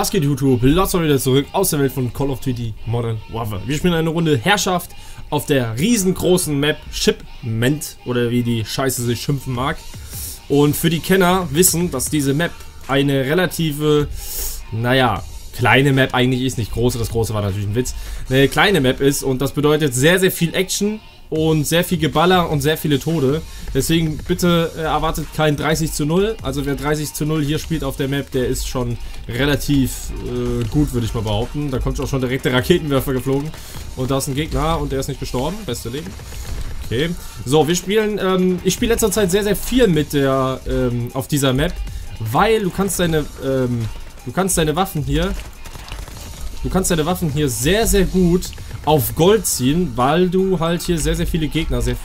Was geht YouTube? Lasst uns wieder zurück aus der Welt von Call of Duty Modern Warfare. Wir spielen eine Runde Herrschaft auf der riesengroßen Map Shipment oder wie die Scheiße sich schimpfen mag. Und für die Kenner wissen, dass diese Map eine relative, naja, kleine Map eigentlich ist, nicht große, das große war natürlich ein Witz, eine kleine Map ist und das bedeutet sehr, sehr viel Action und sehr viel Geballer und sehr viele Tode. Deswegen bitte erwartet kein 30:0. Also wer 30:0 hier spielt auf der Map, der ist schon relativ gut, würde ich mal behaupten. Da kommt auch schon direkt der Raketenwerfer geflogen. Und da ist ein Gegner und der ist nicht gestorben. Beste Leben. Okay. So, wir spielen, ich spiele letzter Zeit sehr, sehr viel mit der, auf dieser Map. Weil du kannst deine Waffen hier sehr, sehr gut auf Gold ziehen, weil du halt hier sehr, sehr viele Gegner, sehr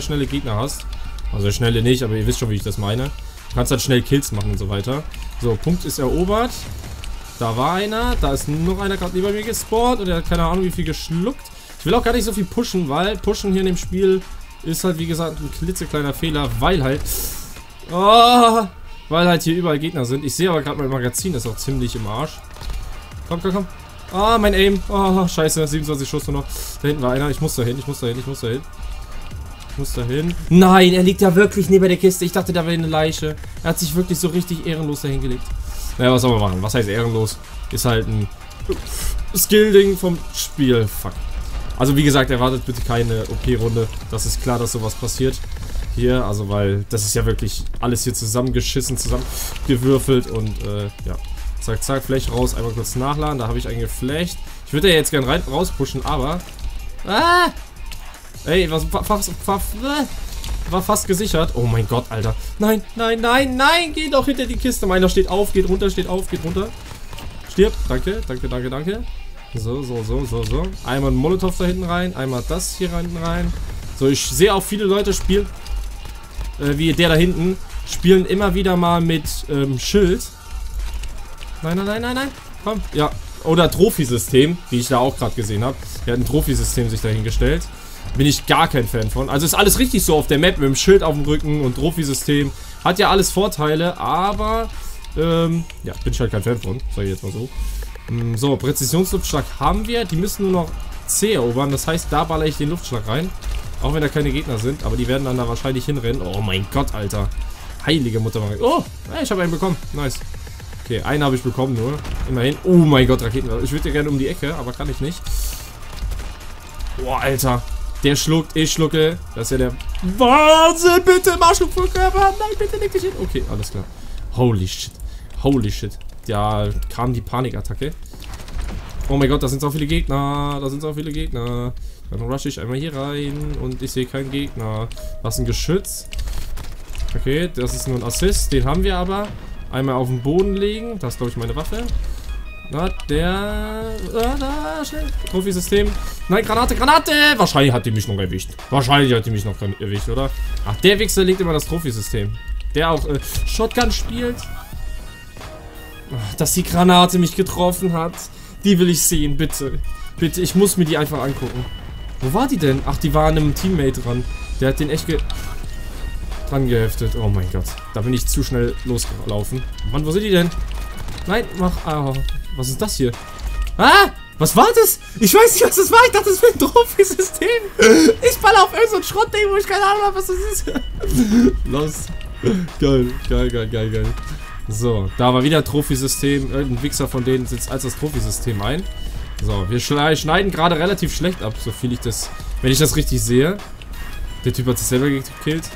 schnelle Gegner hast. Also schnelle nicht, aber ihr wisst schon, wie ich das meine. Du kannst halt schnell Kills machen und so weiter. So, Punkt ist erobert. Da war einer, da ist noch einer gerade neben mir gespawnt und er hat keine Ahnung, wie viel geschluckt. Ich will auch gar nicht so viel pushen, weil pushen hier in dem Spiel ist halt, wie gesagt, ein klitzekleiner Fehler, weil halt... Oh, weil halt hier überall Gegner sind. Ich sehe aber gerade, mein Magazin ist auch ziemlich im Arsch. Komm, komm, komm. Ah, oh, mein Aim. Oh, scheiße. 27 Schuss nur noch. Da hinten war einer. Ich muss da hin. Ich muss da hin. Nein, er liegt ja wirklich neben der Kiste. Ich dachte, da wäre eine Leiche. Er hat sich wirklich so richtig ehrenlos dahin gelegt. Naja, was soll man machen? Was heißt ehrenlos? Ist halt ein Skill-Ding vom Spiel. Fuck. Also, wie gesagt, erwartet bitte keine OP-Runde. Das ist klar, dass sowas passiert. Hier, also, weil das ist ja wirklich alles hier zusammengeschissen, zusammengewürfelt und, ja. Zack, zack, Fläche raus, einmal kurz nachladen. Da habe ich ein Geflecht. Ich würde ja jetzt gern rauspushen, aber... Ah! Ey, war fast gesichert. Oh mein Gott, Alter. Nein, nein, nein, nein! Geh doch hinter die Kiste. Meiner steht auf, geht runter, steht auf, geht runter. Stirb. Danke, danke, danke, danke. So, so, so, so, so. Einmal ein Molotov da hinten rein. Einmal das hier hinten rein. So, ich sehe auch viele Leute spielen, wie der da hinten, spielen immer wieder mal mit Schild. Nein, nein, nein, nein, nein. Komm. Ja. Oder Trophy System, wie ich da auch gerade gesehen habe. Er hat ein Trophy System sich dahingestellt. Bin ich gar kein Fan von. Also ist alles richtig so auf der Map mit dem Schild auf dem Rücken und Trophy System. Hat ja alles Vorteile, aber ja, bin ich halt kein Fan von. Sag ich jetzt mal so. So, Präzisionsluftschlag haben wir. Die müssen nur noch C erobern. Das heißt, da baller ich den Luftschlag rein. Auch wenn da keine Gegner sind, aber die werden dann da wahrscheinlich hinrennen. Oh mein Gott, Alter. Heilige Mutter. Oh, ich habe einen bekommen. Nice. Okay, einen habe ich bekommen nur. Immerhin. Oh mein Gott, Raketen. Ich würde gerne um die Ecke, aber kann ich nicht. Boah, Alter. Der schluckt, ich schlucke. Das ist ja der Wahnsinn. Bitte, Marschflug voll Körper. Nein, bitte leg dich hin. Okay, alles klar. Holy shit. Holy shit. Ja, kam die Panikattacke. Oh mein Gott, da sind so viele Gegner. Da sind so viele Gegner. Dann rush ich einmal hier rein und ich sehe keinen Gegner. Was ist ein Geschütz? Okay, das ist nur ein Assist. Den haben wir aber. Einmal auf den Boden legen. Das ist, glaube ich, meine Waffe. Na, der... da, schnell. Trophy-System. Nein, Granate, Granate! Wahrscheinlich hat die mich noch erwischt. Oder? Ach, der Wichser legt immer das Trophy-System. Der auch Shotgun spielt. Ach, dass die Granate mich getroffen hat. Die will ich sehen, bitte. Bitte, ich muss mir die einfach angucken. Wo war die denn? Ach, die war an einem Teammate dran. Der hat den echt dran geheftet. Oh mein Gott. Da bin ich zu schnell losgelaufen. Mann, wo sind die denn? Nein, mach... Oh, was ist das hier? Ah! Was war das? Ich weiß nicht, was das war. Ich dachte, das wäre ein Trophy-System. Ich baller auf irgend so ein Schrottding, wo ich keine Ahnung habe, was das ist. Los. Geil, geil, geil, geil, geil. So, da war wieder Trophy-System. Irgendein Wichser von denen sitzt als das Trophy-System ein. So, wir schneiden gerade relativ schlecht ab, so viel ich das... Wenn ich das richtig sehe. Der Typ hat sich selber gekillt.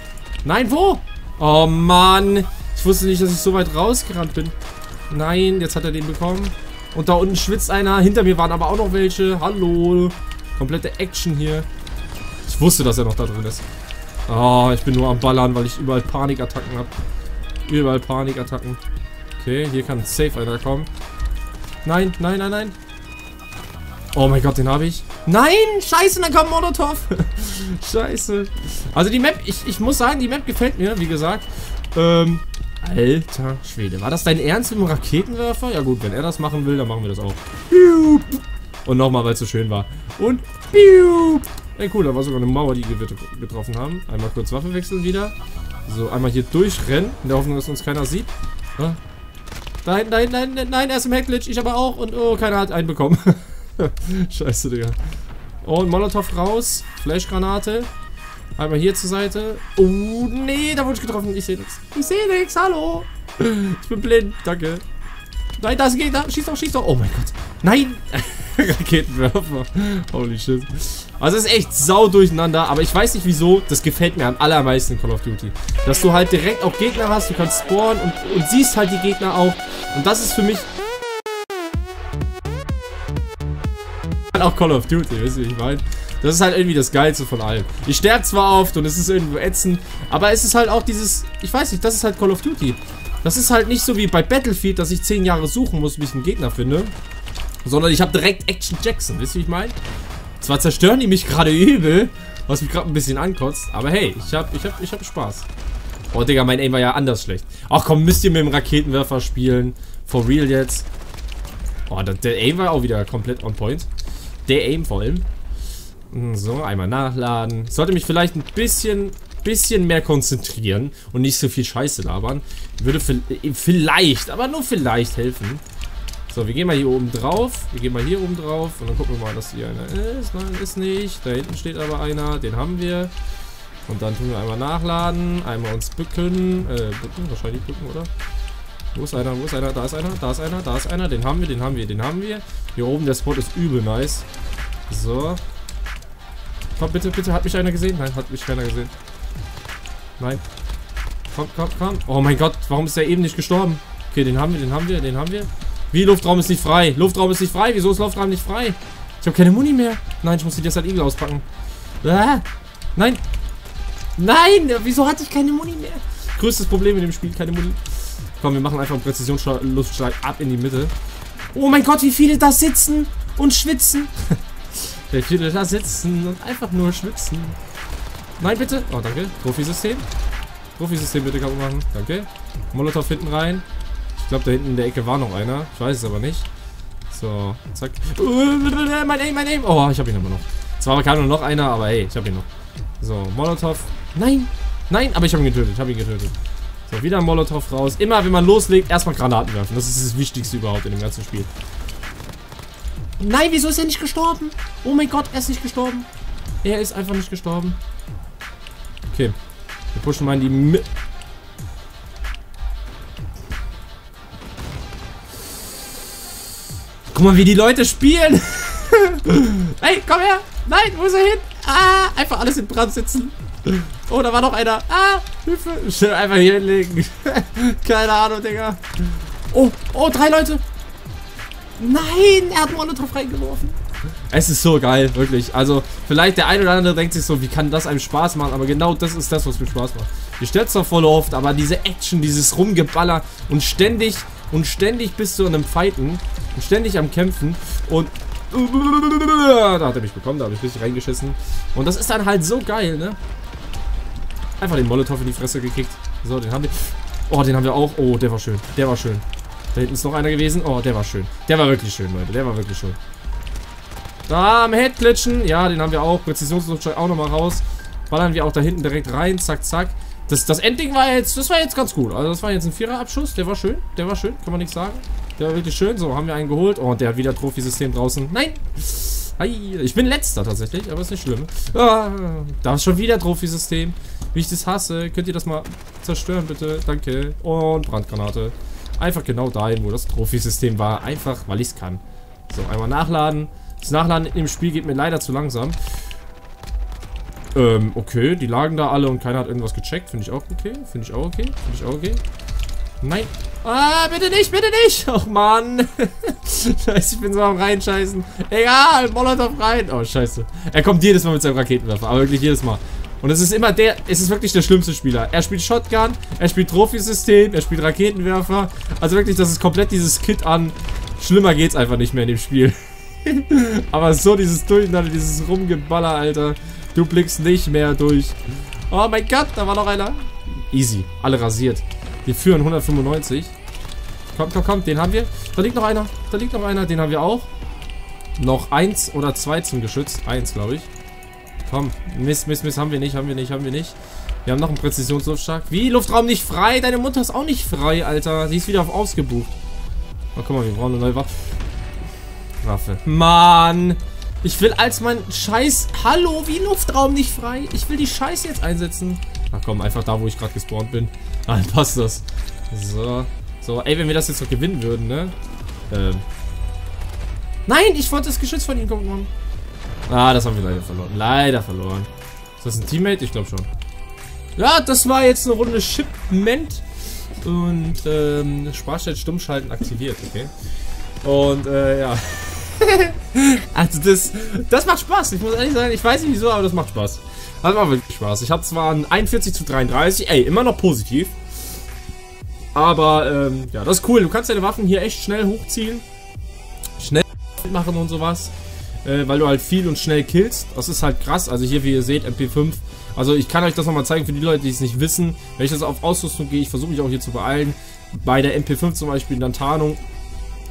Nein, wo? Oh, Mann. Ich wusste nicht, dass ich so weit rausgerannt bin. Nein, jetzt hat er den bekommen. Und da unten schwitzt einer. Hinter mir waren aber auch noch welche. Hallo. Komplette Action hier. Ich wusste, dass er noch da drin ist. Oh, ich bin nur am Ballern, weil ich überall Panikattacken habe. Überall Panikattacken. Okay, hier kann safe einer kommen. Nein, nein, nein, nein. Oh mein Gott, den habe ich. Nein, scheiße, da kam Molotov. Scheiße. Also die Map, ich muss sagen, die Map gefällt mir, wie gesagt. Alter Schwede, war das dein Ernst mit dem Raketenwerfer? Ja gut, wenn er das machen will, dann machen wir das auch. Und nochmal, weil es so schön war. Und ey, cool, da war sogar eine Mauer, die wir getroffen haben. Einmal kurz Waffe wechseln wieder. So, einmal hier durchrennen, in der Hoffnung, dass uns keiner sieht. Nein, nein, nein, nein, nein, er ist im Heckglitch, ich aber auch. Und oh, keiner hat einen bekommen. Scheiße, Digga. Und Molotov raus. Flashgranate. Einmal hier zur Seite. Oh, nee, da wurde ich getroffen. Ich sehe nichts. Ich sehe nichts, hallo. Ich bin blind, danke. Nein, da ist ein Gegner. Schieß doch, schieß doch. Oh mein Gott. Nein. Raketenwerfer. Holy shit. Also es ist echt sau durcheinander, aber ich weiß nicht wieso, das gefällt mir am allermeisten in Call of Duty. Dass du halt direkt auch Gegner hast, du kannst spawnen und siehst halt die Gegner auch. Und das ist für mich... auch Call of Duty, weißt du, wie ich meine? Das ist halt irgendwie das Geilste von allem. Ich sterbe zwar oft und es ist irgendwo ätzend, aber es ist halt auch dieses... Ich weiß nicht, das ist halt Call of Duty. Das ist halt nicht so wie bei Battlefield, dass ich 10 Jahre suchen muss, bis ich einen Gegner finde. Sondern ich habe direkt Action Jackson, wisst ihr, wie ich meine? Zwar zerstören die mich gerade übel, was mich gerade ein bisschen ankotzt, aber hey, ich hab Spaß. Oh, Digga, mein Aim war ja anders schlecht. Ach komm, müsst ihr mit dem Raketenwerfer spielen. For real jetzt. Oh, der Aim war auch wieder komplett on point. Der Aim vor allem. So, einmal nachladen. Ich sollte mich vielleicht ein bisschen mehr konzentrieren und nicht so viel Scheiße labern. Würde vielleicht, aber nur vielleicht helfen. So, wir gehen mal hier oben drauf. Wir gehen mal hier oben drauf. Und dann gucken wir mal, dass hier einer ist. Nein, ist nicht. Da hinten steht aber einer. Den haben wir. Und dann tun wir einmal nachladen. Einmal uns bücken. Bücken? Wahrscheinlich bücken, oder? Wo ist einer? Wo ist einer? Da ist einer. Da ist einer. Da ist einer. Den haben wir. Den haben wir. Den haben wir. Hier oben, der Spot ist übel nice. So. Komm, bitte, bitte. Hat mich einer gesehen? Nein, hat mich keiner gesehen. Nein. Komm, komm, komm. Oh mein Gott. Warum ist der eben nicht gestorben? Okay, den haben wir. Den haben wir. Den haben wir. Wie? Luftraum ist nicht frei. Luftraum ist nicht frei. Wieso ist Luftraum nicht frei? Ich habe keine Muni mehr. Nein, ich muss die Desert Eagle auspacken. Ah, nein. Nein, wieso hatte ich keine Muni mehr? Größtes Problem in dem Spiel, keine Muni. Komm, wir machen einfach einen Präzisionsluftschlag ab in die Mitte. Oh mein Gott, wie viele da sitzen und schwitzen. Wie viele da sitzen und einfach nur schwitzen. Nein, bitte. Oh, danke. Trophy-System. Trophy-System bitte kaputt machen. Danke. Molotov hinten rein. Ich glaube, da hinten in der Ecke war noch einer. Ich weiß es aber nicht. So, zack. Mein Aim, mein Aim. Oh, ich habe ihn aber noch. Zwar kam nur noch einer, aber hey, ich habe ihn noch. So, Molotov. Nein, nein, aber ich habe ihn getötet. Ich habe ihn getötet. So, wieder Molotov raus. Immer, wenn man loslegt, erstmal Granaten werfen. Das ist das Wichtigste überhaupt in dem ganzen Spiel. Nein, wieso ist er nicht gestorben? Oh mein Gott, er ist nicht gestorben. Er ist einfach nicht gestorben. Okay, wir pushen mal in die Mitte. Guck mal, wie die Leute spielen. Hey, komm her. Nein, wo ist er hin? Ah, einfach alles in Brand setzen. Oh, da war noch einer. Ah, Hilfe. Schnell einfach hier hinlegen. Keine Ahnung, Digga. Oh, oh, 3 Leute. Nein, er hat Molotov reingeworfen. Es ist so geil, wirklich. Also, vielleicht der ein oder andere denkt sich so, wie kann das einem Spaß machen? Aber genau das ist das, was mir Spaß macht. Ich stell's doch voll oft, aber diese Action, dieses Rumgeballer und ständig... Und ständig bist du an einem Fighten. Und ständig am Kämpfen. Und... Da hat er mich bekommen. Da habe ich richtig reingeschissen. Und das ist dann halt so geil, ne? Einfach den Molotov in die Fresse gekickt. So, den haben wir... Oh, den haben wir auch. Oh, der war schön. Der war schön. Da hinten ist noch einer gewesen. Oh, der war schön. Der war wirklich schön, Leute. Der war wirklich schön. Da am Headglitchen. Ja, den haben wir auch. Präzisionsluftschlag auch nochmal raus. Ballern wir auch da hinten direkt rein. Zack, zack. Das Endding war jetzt, das war jetzt ganz gut. Also das war jetzt ein 4er-Abschuss, der war schön, kann man nichts sagen. Der war wirklich schön, so, haben wir einen geholt. Oh, der hat wieder Trophy-System draußen. Nein! Ich bin letzter tatsächlich, aber ist nicht schlimm. Ah, da ist schon wieder Trophy-System. Wie ich das hasse, könnt ihr das mal zerstören bitte, danke. Und Brandgranate. Einfach genau dahin, wo das Trophy-System war, einfach, weil ich es kann. So, einmal nachladen. Das Nachladen im Spiel geht mir leider zu langsam. Okay, die lagen da alle und keiner hat irgendwas gecheckt. Finde ich auch okay. Finde ich auch okay. Finde ich auch okay. Nein. Ah, bitte nicht, bitte nicht. Och, Mann. Scheiße, ich bin so am Reinscheißen. Egal, Molotov rein. Oh, scheiße. Er kommt jedes Mal mit seinem Raketenwerfer. Aber wirklich jedes Mal. Und es ist immer der, es ist wirklich der schlimmste Spieler. Er spielt Shotgun, er spielt Trophy-System, er spielt Raketenwerfer. Also wirklich, das ist komplett dieses Kit an. Schlimmer geht's einfach nicht mehr in dem Spiel. Aber so dieses Durcheinander, dieses Rumgeballer, Alter. Du blickst nicht mehr durch. Oh mein Gott, da war noch einer. Easy, alle rasiert. Wir führen 195. Komm, komm, komm, den haben wir. Da liegt noch einer, da liegt noch einer. Den haben wir auch. Noch 1 oder 2 zum Geschütz. 1, glaube ich. Komm, Mist, Mist, Mist, haben wir nicht, haben wir nicht, haben wir nicht. Wir haben noch einen Präzisionsluftschlag. Wie, Luftraum nicht frei? Deine Mutter ist auch nicht frei, Alter. Sie ist wieder auf ausgebucht. Oh, guck mal, wir brauchen eine neue Waffe. Mann! Ich will als mein Scheiß... Hallo, wie Luftraum nicht frei? Ich will die Scheiße jetzt einsetzen. Ach komm, einfach da, wo ich gerade gespawnt bin. Ah, dann passt das. So. So, ey, wenn wir das jetzt noch gewinnen würden, ne? Nein, ich wollte das Geschütz von ihm kommen. Ah, das haben wir leider verloren. Leider verloren. Ist das ein Teammate? Ich glaube schon. Ja, das war jetzt eine Runde Shipment. Und Sprachstelle Stummschalten aktiviert, okay? Und ja. Also das macht Spaß. Ich muss ehrlich sagen, ich weiß nicht wieso, aber das macht Spaß. Das macht wirklich Spaß. Ich habe zwar ein 41:33, ey, immer noch positiv. Aber ja, das ist cool. Du kannst deine Waffen hier echt schnell hochziehen. Schnell machen und sowas. Weil du halt viel und schnell killst. Das ist halt krass. Also hier, wie ihr seht, MP5. Also ich kann euch das nochmal zeigen für die Leute, die es nicht wissen. Wenn ich das auf Ausrüstung gehe, ich versuche mich auch hier zu beeilen. Bei der MP5 zum Beispiel dann Tarnung.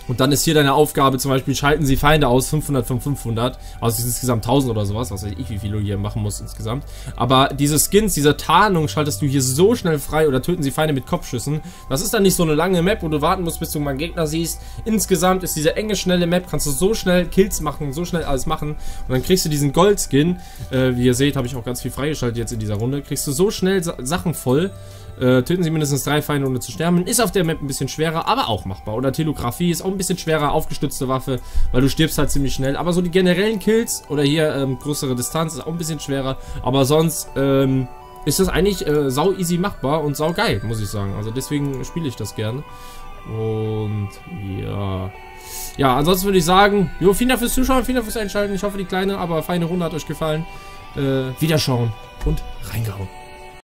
Und dann ist hier deine Aufgabe zum Beispiel, schalten sie Feinde aus, 500 von 500. Also insgesamt 1000 oder sowas, was weiß ich, wie viel du hier machen musst insgesamt. Aber diese Skins, diese Tarnung schaltest du hier so schnell frei oder töten sie Feinde mit Kopfschüssen. Das ist dann nicht so eine lange Map, wo du warten musst, bis du mal einen Gegner siehst. Insgesamt ist diese enge, schnelle Map, kannst du so schnell Kills machen, so schnell alles machen. Und dann kriegst du diesen Goldskin. Wie ihr seht, habe ich auch ganz viel freigeschaltet jetzt in dieser Runde. Kriegst du so schnell Sachen voll. Töten sie mindestens 3 Feinde, ohne zu sterben. Ist auf der Map ein bisschen schwerer, aber auch machbar. Oder Telegrafie ist auch ein bisschen schwerer, aufgestützte Waffe, weil du stirbst halt ziemlich schnell. Aber so die generellen Kills oder hier größere Distanz ist auch ein bisschen schwerer. Aber sonst ist das eigentlich sau easy machbar und sau geil, muss ich sagen. Also deswegen spiele ich das gerne. Und ja... Ja, ansonsten würde ich sagen, jo, vielen Dank fürs Zuschauen, vielen Dank fürs Einschalten. Ich hoffe, die kleine, aber feine Runde hat euch gefallen. Wiederschauen und reingehauen.